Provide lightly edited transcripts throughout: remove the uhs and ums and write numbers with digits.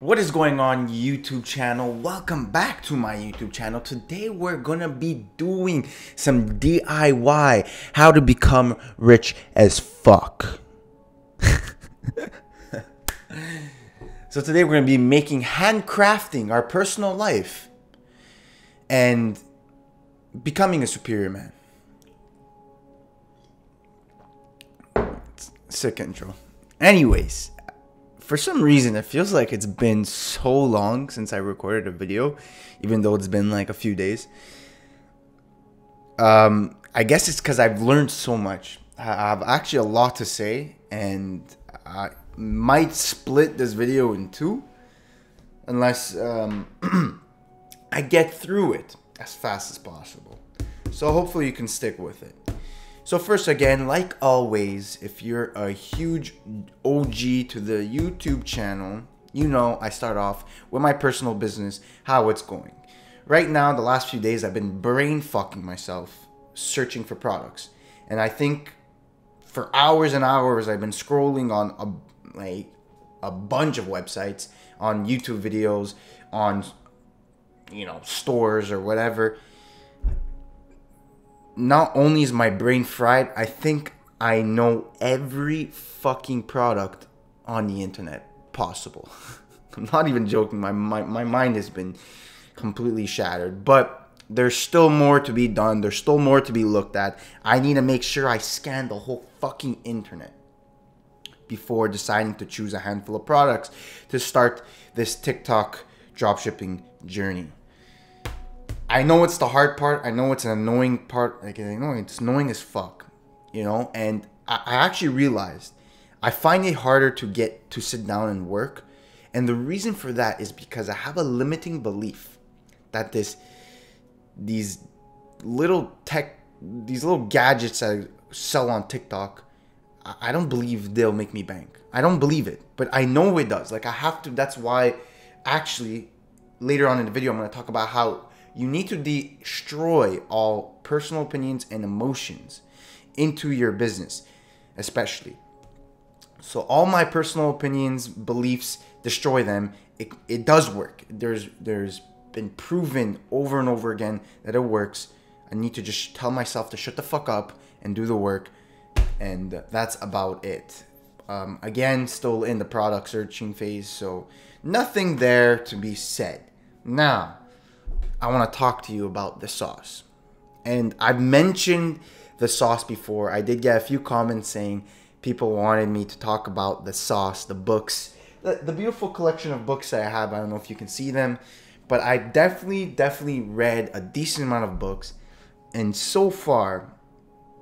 What is going on, YouTube channel? Welcome back to my YouTube channel. Today we're gonna be doing some DIY, how to become rich as fuck. So today we're gonna be making handcrafting our personal life and becoming a superior man. Sick intro. Anyways, for some reason, it feels like it's been so long since I recorded a video, even though it's been like a few days. I guess it's because I've learned so much. I have actually a lot to say, and I might split this video in two, unless I get through it as fast as possible. So hopefully you can stick with it. So first, again, like always, if you're a huge OG to the YouTube channel, you know I start off with my personal business, how it's going. Right now, the last few days, I've been brain fucking myself searching for products. And I think for hours and hours, I've been scrolling on a bunch of websites, on YouTube videos, on, you know, stores or whatever. Not only is my brain fried, I think I know every fucking product on the internet possible. I'm not even joking. My mind has been completely shattered. But there's still more to be done. There's still more to be looked at. I need to make sure I scan the whole fucking internet before deciding to choose a handful of products to start this TikTok dropshipping journey. I know it's the hard part. I know it's an annoying part. Like, I know it's annoying as fuck, you know? And I actually realized I find it harder to get to sit down and work. And the reason for that is because I have a limiting belief that these little tech, these little gadgets I sell on TikTok, I don't believe they'll make me bank. I don't believe it, but I know it does. Like, I have to, that's why actually later on in the video, I'm going to talk about how you need to destroy all personal opinions and emotions into your business, especially. So all my personal opinions, beliefs, destroy them. It does work. There's been proven over and over again that it works. I need to just tell myself to shut the fuck up and do the work. And that's about it. Again, still in the product searching phase. So nothing there to be said. Now, I want to talk to you about the sauce. And I've mentioned the sauce before. I did get a few comments saying people wanted me to talk about the sauce, the books, the beautiful collection of books that I have. I don't know if you can see them, but I definitely read a decent amount of books. And so far,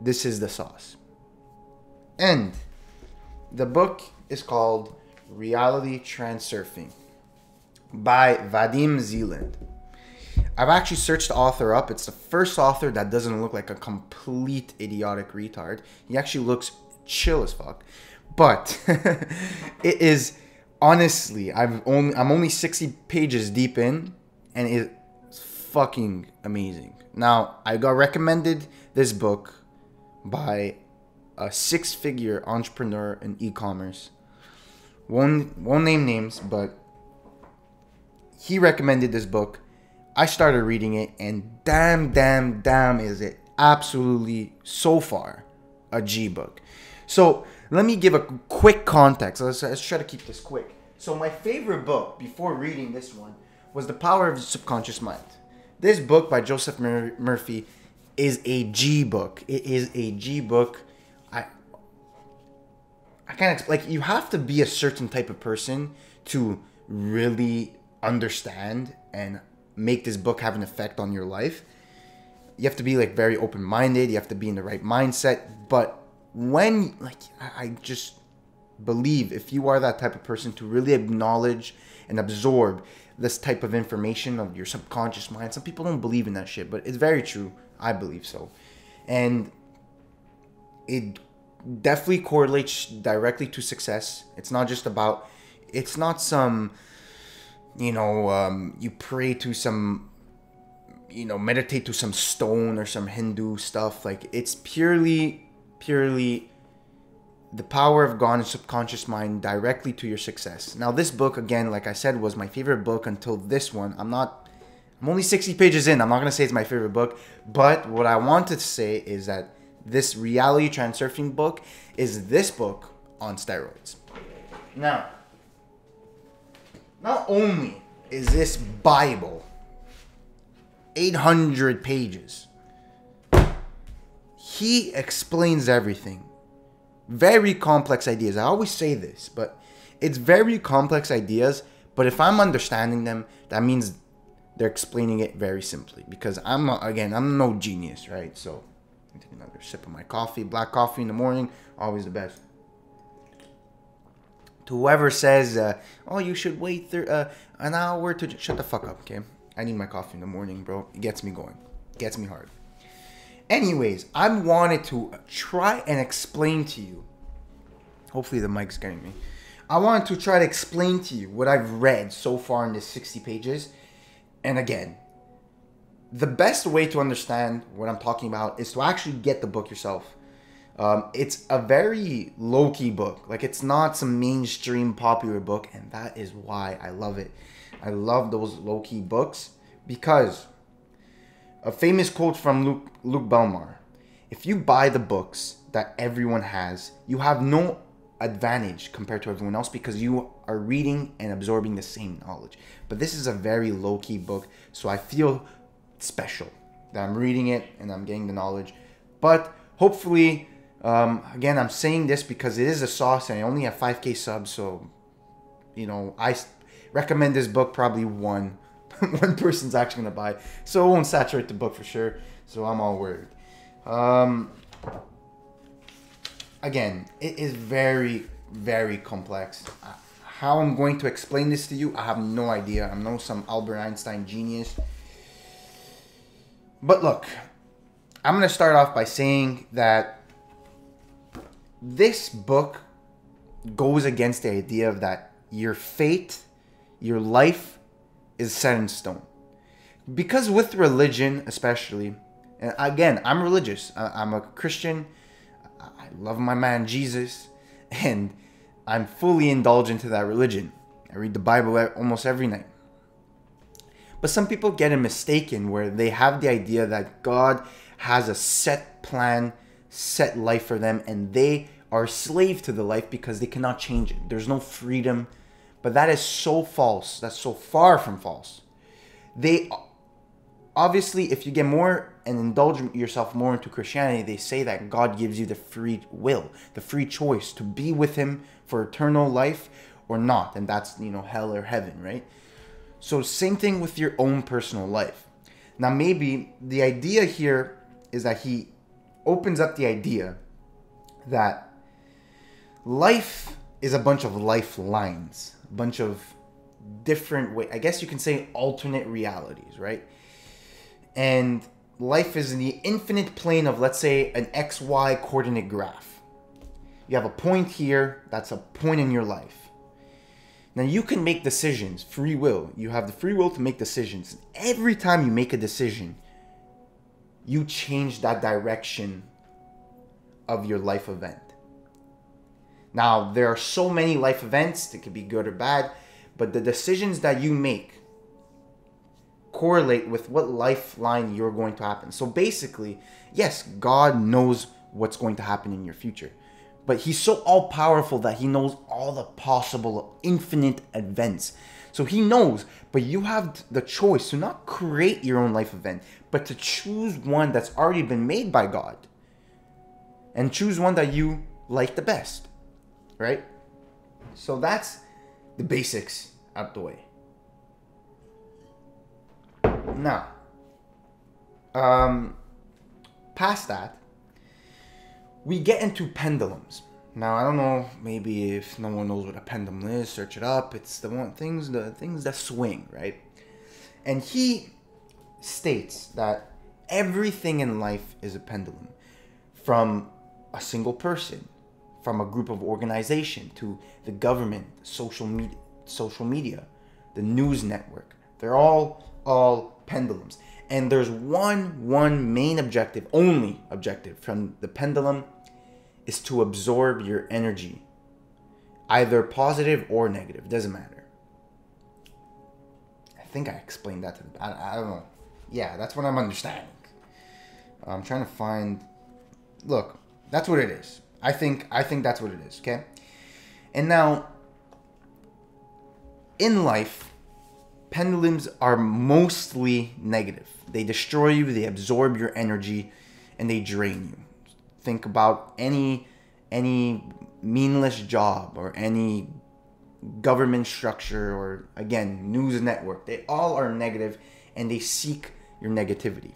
this is the sauce. And the book is called Reality Transurfing by Vadim Zeland. I've actually searched the author up. It's the first author that doesn't look like a complete idiotic retard. He actually looks chill as fuck. But it is, honestly, I'm only 60 pages deep in, and it's fucking amazing. Now, I got recommended this book by a six-figure entrepreneur in e-commerce. Won't name names, but he recommended this book. I started reading it, and damn is it absolutely, so far, a G book. So let me give a quick context. Let's try to keep this quick. So my favorite book before reading this one was The Power of the Subconscious Mind. This book by Joseph Murphy is a G book. It is a G book. I can't explain. Like, you have to be a certain type of person to really understand and make this book have an effect on your life. You have to be like very open-minded. You have to be in the right mindset. But when, like, I just believe if you are that type of person to really acknowledge and absorb this type of information of your subconscious mind. Some people don't believe in that shit, but it's very true. I believe so. And it definitely correlates directly to success. It's not just about, it's not some, you know, you pray to some, you know, meditate to some stone or some Hindu stuff. Like, it's purely The Power of the Subconscious Mind directly to your success. Now this book, again, like I said, was my favorite book until this one. I'm only 60 pages in. I'm not going to say it's my favorite book, but what I want to say is that this Reality Transurfing book is this book on steroids. Now, not only is this Bible 800 pages, he explains everything. Very complex ideas. I always say this, but it's very complex ideas, but if I'm understanding them, that means they're explaining it very simply, because I'm no genius, right? So I take another sip of my coffee. Black coffee in the morning, always the best. To whoever says, oh, you should wait an hour to shut the fuck up, okay? I need my coffee in the morning, bro. It gets me going. It gets me hard. Anyways, I wanted to try and explain to you. Hopefully the mic's getting me. I wanted to try to explain to you what I've read so far in this 60 pages. And again, the best way to understand what I'm talking about is to actually get the book yourself. It's a very low-key book. Like, it's not some mainstream popular book. And that is why I love it. I love those low-key books because... a famous quote from Luke Belmar: if you buy the books that everyone has, you have no advantage compared to everyone else because you are reading and absorbing the same knowledge. But this is a very low-key book, so I feel special that I'm reading it and I'm getting the knowledge. But hopefully, again, I'm saying this because it is a sauce and I only have 5K subs, so, you know, I recommend this book probably one person's actually gonna buy, so it won't saturate the book for sure. So I'm all worried. Again, it is very, very complex. How I'm going to explain this to you, I have no idea. I'm no some Albert Einstein genius. But look, I'm gonna start off by saying that this book goes against the idea of that your fate, your life, is set in stone. Because with religion especially, and again, I'm religious, I'm a Christian, I love my man Jesus, and I'm fully indulgent to that religion. I read the Bible almost every night. But some people get it mistaken where they have the idea that God has a set plan, set life for them, and they are a slave to the life because they cannot change it. There's no freedom. But that is so false. That's so far from false. They obviously, if you get more and indulge yourself more into Christianity, they say that God gives you the free will, the free choice to be with him for eternal life or not. And that's, you know, hell or heaven, right? So same thing with your own personal life. Now, maybe the idea here is that he opens up the idea that life is a bunch of lifelines, a bunch of different ways. I guess you can say alternate realities, right? And life is in the infinite plane of, let's say, an XY coordinate graph. You have a point here. That's a point in your life. Now you can make decisions, free will. You have the free will to make decisions. Every time you make a decision, you change that direction of your life event. Now, there are so many life events that could be good or bad, but the decisions that you make correlate with what lifeline you're going to happen. So basically, yes, God knows what's going to happen in your future, but he's so all-powerful that he knows all the possible infinite events. So he knows, but you have the choice to not create your own life event, but to choose one that's already been made by God and choose one that you like the best. Right? So that's the basics out the way. Now, past that, we get into pendulums. Now, I don't know, maybe if no one knows what a pendulum is, search it up. It's the things that swing, right? And he states that everything in life is a pendulum, from a single person, from a group of organization, to the government, social media, the news network. They're all pendulums. And there's one main objective, only objective from the pendulum, is to absorb your energy, either positive or negative, doesn't matter. I think I explained that to them. I don't know. Yeah, that's what I'm understanding. I'm trying to find. Look, that's what it is. I think that's what it is. Okay. And now, in life, pendulums are mostly negative. They destroy you. They absorb your energy, and they drain you. Think about any meaningless job or any government structure or, again, news network. They all are negative, and they seek your negativity.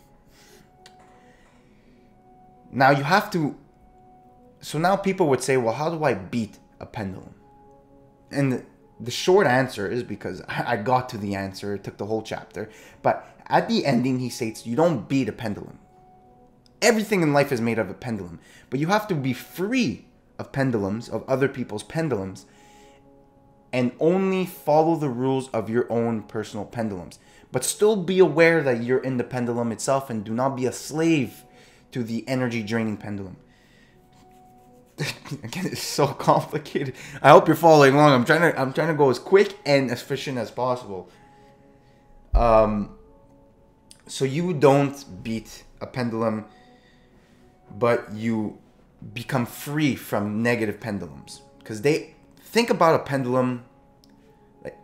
Now you have to, so now people would say, well, how do I beat a pendulum? And the short answer is, because I got to the answer, it took the whole chapter, but at the ending he states, you don't beat a pendulum. Everything in life is made of a pendulum, but you have to be free of pendulums, of other people's pendulums, and only follow the rules of your own personal pendulums. But still be aware that you're in the pendulum itself, and do not be a slave to the energy draining pendulum. Again, it's so complicated. I hope you're following along. I'm trying to go as quick and as efficient as possible. So you don't beat a pendulum, but you become free from negative pendulums, because they think about a pendulum.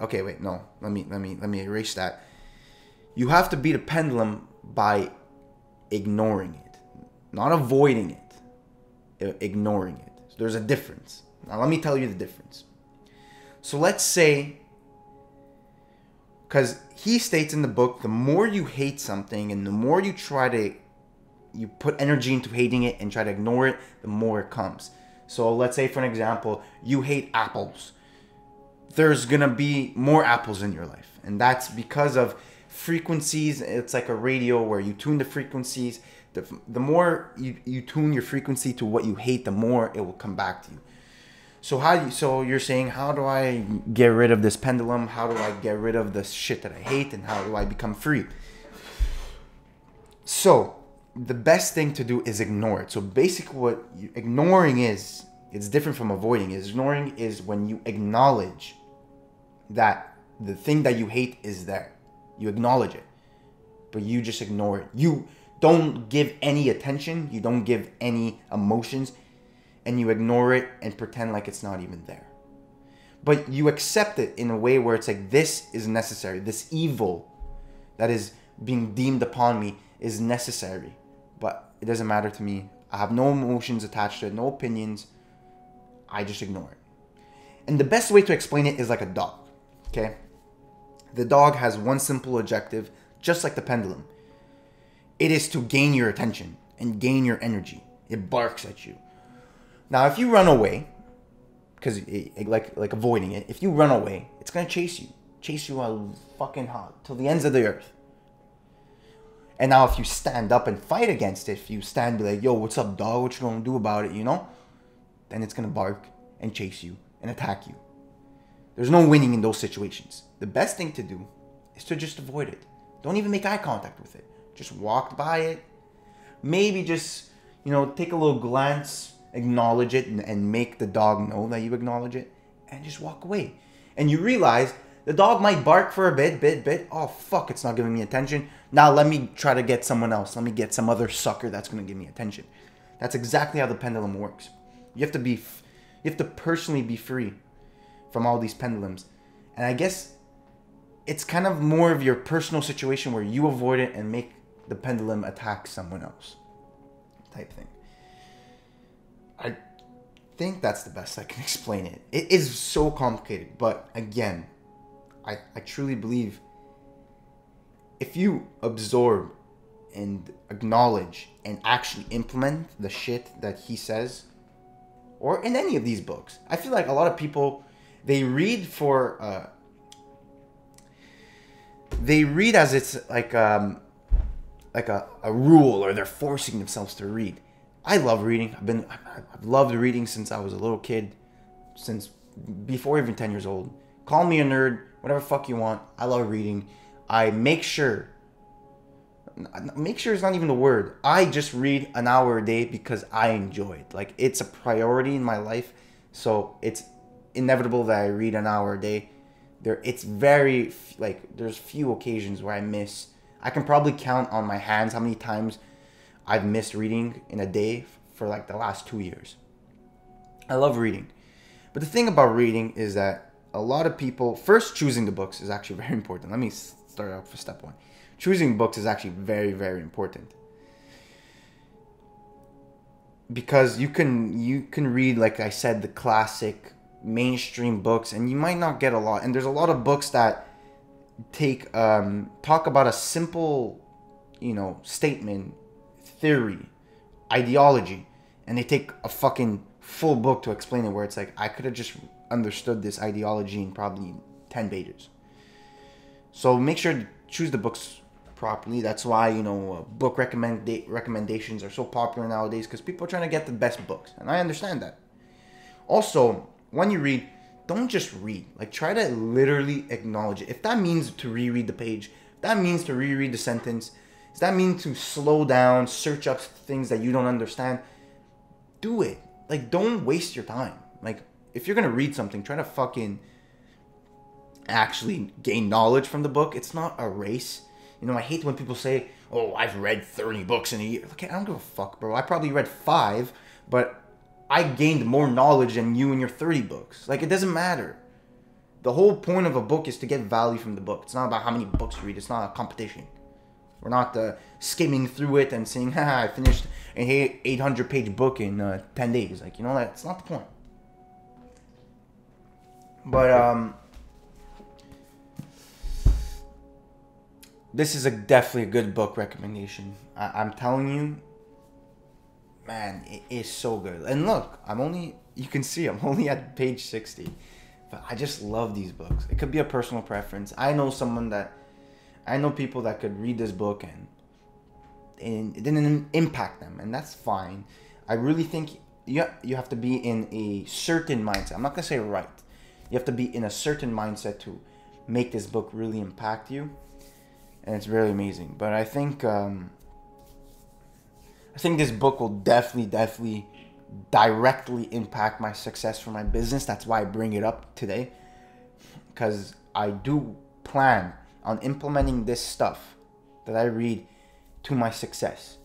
Okay, wait, no. Let me erase that. You have to beat a pendulum by ignoring it, not avoiding it. Ignoring it. So there's a difference. Now let me tell you the difference. So let's say, because he states in the book, the more you hate something and the more you try to, you put energy into hating it and try to ignore it, the more it comes. So let's say, for an example, you hate apples. There's gonna be more apples in your life, and that's because of frequencies. It's like a radio where you tune the frequencies. The more you tune your frequency to what you hate, the more it will come back to you. So so you're saying, how do I get rid of this pendulum? How do I get rid of the shit that I hate, and how do I become free? So the best thing to do is ignore it. So basically what ignoring is, it's different from avoiding. Ignoring is when you acknowledge that the thing that you hate is there. You acknowledge it, but you just ignore it. You don't give any attention, you don't give any emotions, and you ignore it and pretend like it's not even there. But you accept it in a way where it's like, this is necessary. This evil that is being deemed upon me is necessary, but it doesn't matter to me. I have no emotions attached to it, no opinions. I just ignore it. And the best way to explain it is like a dog, okay? The dog has one simple objective, just like the pendulum. It is to gain your attention and gain your energy. It barks at you. Now, if you run away, because like avoiding it, if you run away, it's going to chase you a fucking hot till the ends of the earth. And now if you stand up and fight against it, if you stand like, yo, what's up, dog? What you going to do about it, you know? Then it's going to bark and chase you and attack you. There's no winning in those situations. The best thing to do is to just avoid it. Don't even make eye contact with it. Just walk by it. Maybe just, you know, take a little glance, acknowledge it, and make the dog know that you acknowledge it, and just walk away. And you realize the dog might bark for a bit. Oh, fuck, it's not giving me attention. Now let me try to get someone else. Let me get some other sucker that's going to give me attention. That's exactly how the pendulum works. You have to personally be free from all these pendulums. And I guess it's kind of more of your personal situation where you avoid it and make the pendulum attack someone else type thing. I think that's the best I can explain it. It is so complicated, but again, I truly believe if you absorb and acknowledge and actually implement the shit that he says, or in any of these books, I feel like a lot of people, they read as it's like a rule, or they're forcing themselves to read. I love reading. I've loved reading since I was a little kid, since before even 10 years old. Call me a nerd, whatever fuck you want. I love reading. I make sure make sure it's not even the word. I just read an hour a day because I enjoy it. Like, it's a priority in my life. So it's inevitable that I read an hour a day. It's very, like, there's few occasions where I miss. I can probably count on my hands how many times I've missed reading in a day for like the last 2 years. I love reading. But the thing about reading is that a lot of people, first, choosing the books is actually very important. Let me start out for step one. Choosing books is actually very, very important. Because you can read, like I said, the classic mainstream books, and you might not get a lot. And there's a lot of books that take talk about a simple, you know, statement, theory, ideology, and they take a fucking full book to explain it, where it's like, I could have just understood this ideology in probably 10 pages. So make sure to choose the books properly. That's why, you know, book recommendations are so popular nowadays, because people are trying to get the best books, and I understand that. Also, when you read, don't just read. Like, try to literally acknowledge it. If that means to reread the page, if that means to reread the sentence, if that means to slow down, search up things that you don't understand, do it. Like, don't waste your time. Like, if you're gonna read something, try to fucking actually gain knowledge from the book. It's not a race. You know, I hate when people say, oh, I've read 30 books in a year. Okay, I don't give a fuck, bro. I probably read 5, but I gained more knowledge than you and your 30 books. Like, it doesn't matter. The whole point of a book is to get value from the book. It's not about how many books you read. It's not a competition. We're not skimming through it and saying, haha, I finished an 800-page book in 10 days. Like, you know, that's not the point. But this is definitely a good book recommendation. I'm telling you, man, it is so good. And look, you can see I'm only at page 60, but I just love these books. It could be a personal preference. I know people that could read this book and it didn't impact them, and that's fine. I really think you have to be in a certain mindset. I'm not gonna say right. You have to be in a certain mindset to make this book really impact you, and it's really amazing. But I think this book will definitely directly impact my success for my business. That's why I bring it up today, because I do plan on implementing this stuff that I read to my success.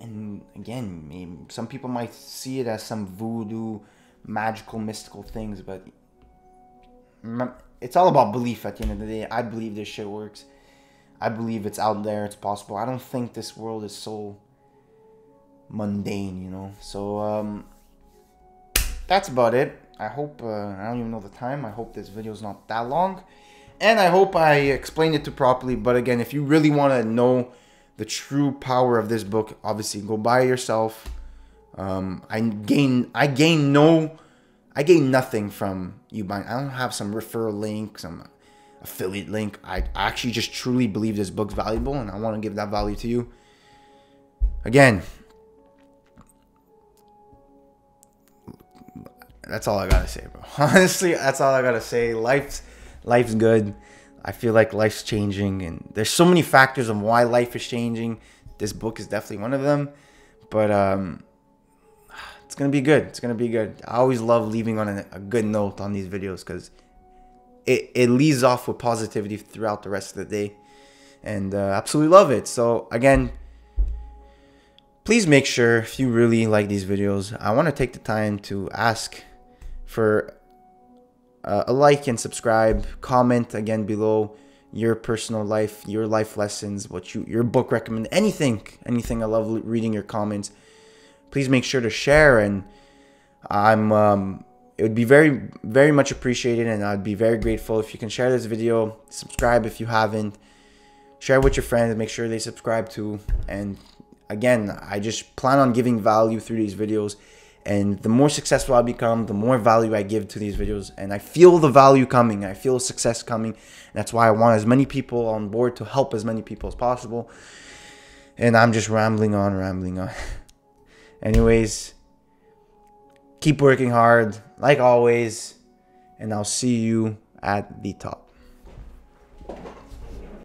And again, maybe some people might see it as some voodoo, magical, mystical things, but it's all about belief at the end of the day. I believe this shit works. I believe it's out there, it's possible. I don't think this world is so mundane, you know. So that's about it. I hope I don't even know the time. I hope this video is not that long, and I hope I explained it properly. But again, if you really want to know the true power of this book, obviously go buy it yourself. I gain nothing from you buying. I don't have some referral link, some affiliate link. I actually just truly believe this book's valuable, and I want to give that value to you. Again, that's all I gotta say, bro. Honestly, that's all I gotta say. Life's good. I feel like life's changing, and there's so many factors on why life is changing. This book is definitely one of them. But it's going to be good. It's going to be good. I always love leaving on a good note on these videos, because it leads off with positivity throughout the rest of the day. And absolutely love it. So again, please make sure, if you really like these videos, I want to take the time to ask for a like and subscribe. Comment again below your personal life, your life lessons, your book recommend, anything. I love reading your comments. Please make sure to share, and it would be very, very much appreciated, and I'd be very grateful if you can share this video, subscribe if you haven't, share with your friends, make sure they subscribe too. And again, I just plan on giving value through these videos, and the more successful I become, the more value I give to these videos, and I feel the value coming, I feel success coming. That's why I want as many people on board to help as many people as possible. And I'm just rambling on. Anyways, keep working hard, like always, and I'll see you at the top.